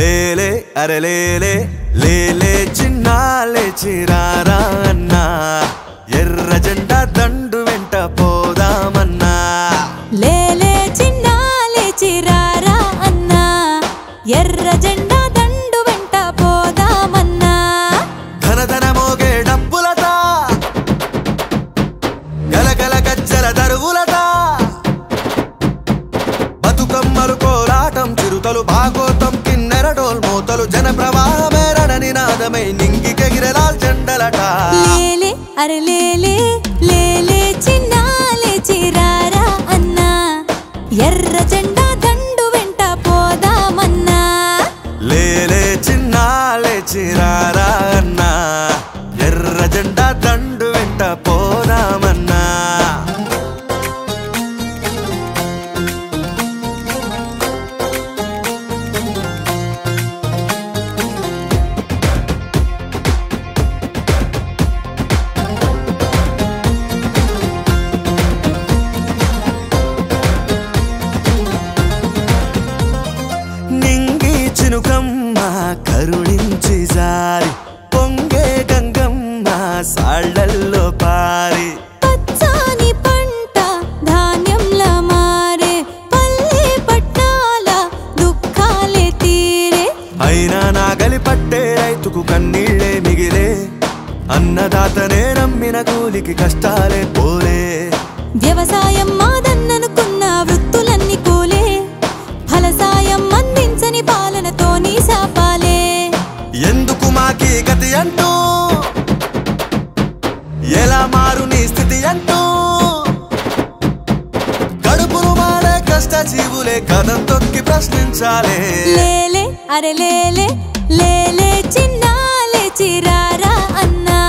लेले अरे लेले लेले चिन्ना लेचिरारा अन्ना एर्र జెండా దండు వెంట పోదామన్నా లేలే చిన్నా లేచిరారా అన్నా ఎర్ర జెండా దండు వెంట పోదామన్నా ధనధన మోగే డబ్బులట గలగల గజ్జల దరువులట బతుకమ్మలు కోలాటం చిరుతలు భాగోతం కిన్నెరడోల్ మోతలు జనప్రవాహమే రణనినాదమే నింగికెగిరలాల్ జెండలట లేలే అరే లేలే ఎర్ర జెండా దండు వెంట పోదామన్నా లేలే చిన్నా లేచిరారా అన్నా ఎర్ర జెండా దండు వెంట పోదామన్నా చినుకమ్మ కరుణించి జారి పొంగే గంగమ్మ సాళ్ళల్లో పారి పచ్చని పంట ధాన్యంలా మారే పల్లె పట్టాల దుఃఖాలే తీరే అయినా నాగలి పట్టే రైతుకు కన్నీళ్ళే మిగిలే అన్నదాతనే నమ్మిన కూలికి కష్టాలే పోలే వ్యవసాయం మాదన్ననుకున్న వృత్తులన్నీ కోలే ఫలసాయం అందించని ఎందుకు మాకి గతి అంటూ ఎలా మారు నీ స్థితి అంటూ కడుపును మాడే కష్ట జీవులే కదం తొక్కి ప్రశ్నించాలే లేలే అరే లేలే లేలే చిన్నా లేచిరారా అన్నా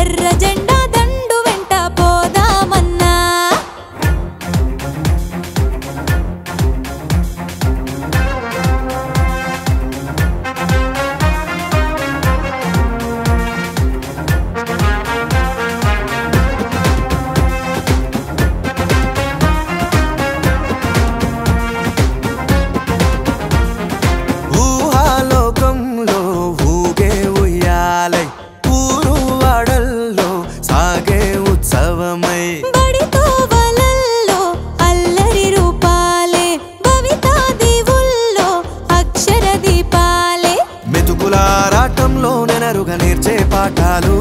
ఎర్ర జెండా దండు వెంట పోదామన్నా నేర్చే పాఠాలు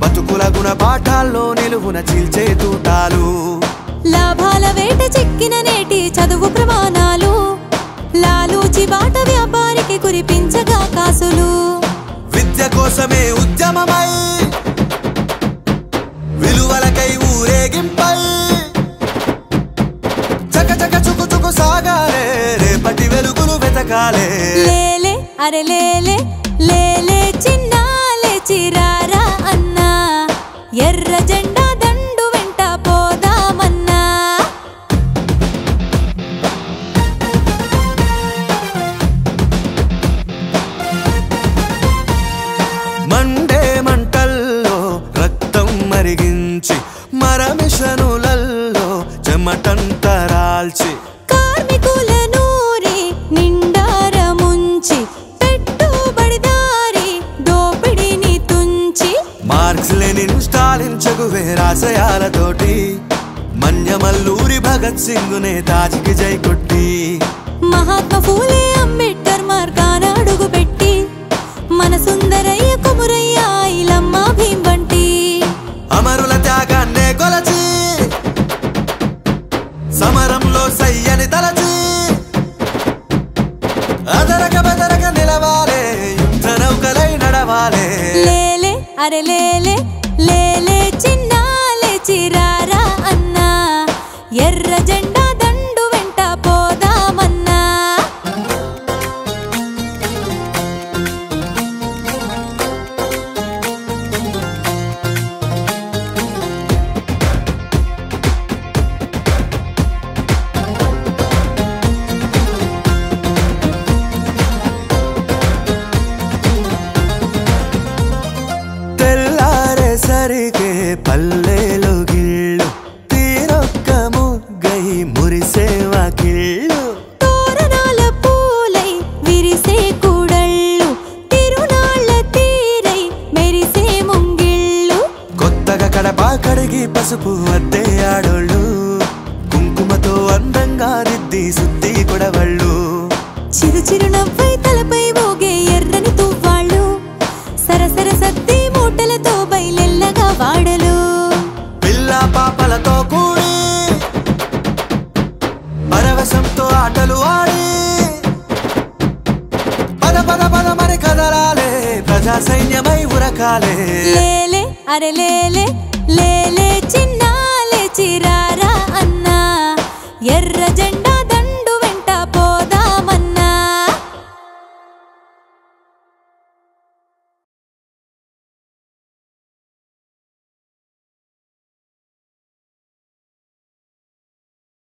బతుకుల గుణ పాఠాల్లో నిలువున చీల్చే తూటాలు లాభాల వేట చిక్కిన నేటి చదువు ప్రమాణాలు లాలూచి బాట వ్యాపారికి కురిపించగా కాసులు విద్య కోసమే ఉద్యమమై విలువలకై ఊరేగింపై చకచక చుకుచుకు సాగాలే రేపటి వెలుగులు వెతకాలే లేలే అరే లేలే లేలే చిన్నా లేచిరారా అన్నా ఎర్ర జెండా దండు వెంట పోదామన్నా మండే మంటల్లో రక్తం మరిగించి మరమిషనులల్లో చెమటంతా రాల్చి కార్మికుల నూరి నిండార ముంచి మార్క్స్ లెనిన్ స్టాలిన్ చగువే రాశయాలతోటి మన్యమల్లూరి భగత్ సింగ్ నే తాజికి జై కొట్టి మహాత్మా ఫూలే అంబేద్కర్ మార్గాన అడుగు పెట్టి మన సుందరయ్య కుమురయ్య ఇలమ్మ భీం వంటి అమరుల త్యాగాన్నే కొలచి సమరంలో సయ్యని తలచి అదరక బదరక నిలవాలే యుద్ధ నౌకలై నడవాలే అరే లేలే లేలే చిన్నా లేచిరారా అన్నా ఎర్ర జెండా దండు వెంట పోదామన్నా సరిగే పల్లెలో గిళ్ళు తీరొక్క ముగ్గై మురిసే వాకిళ్ళు తోరణాల పూలై విరిసే పసుపు అద్దే ఆడోళ్ళు కుంకుమతో అందంగా దిద్ది సుత్తి కొడవళ్ళు చిరు చిరు నవ్వై తలపై మోగే ఎర్రని తువ్వాళ్ళు సరసర సత్తి మూటలతో బయలెల్లగా వాడలు పిల్ల పాపలతో కూడి పరవశంతో ఆటలు ఆడి పద పద పద మరి కదలాలే ప్రజా సైన్యమై ఉరకాలే లేలే అరే లేలే ले ले चिन्ना ले चिरा।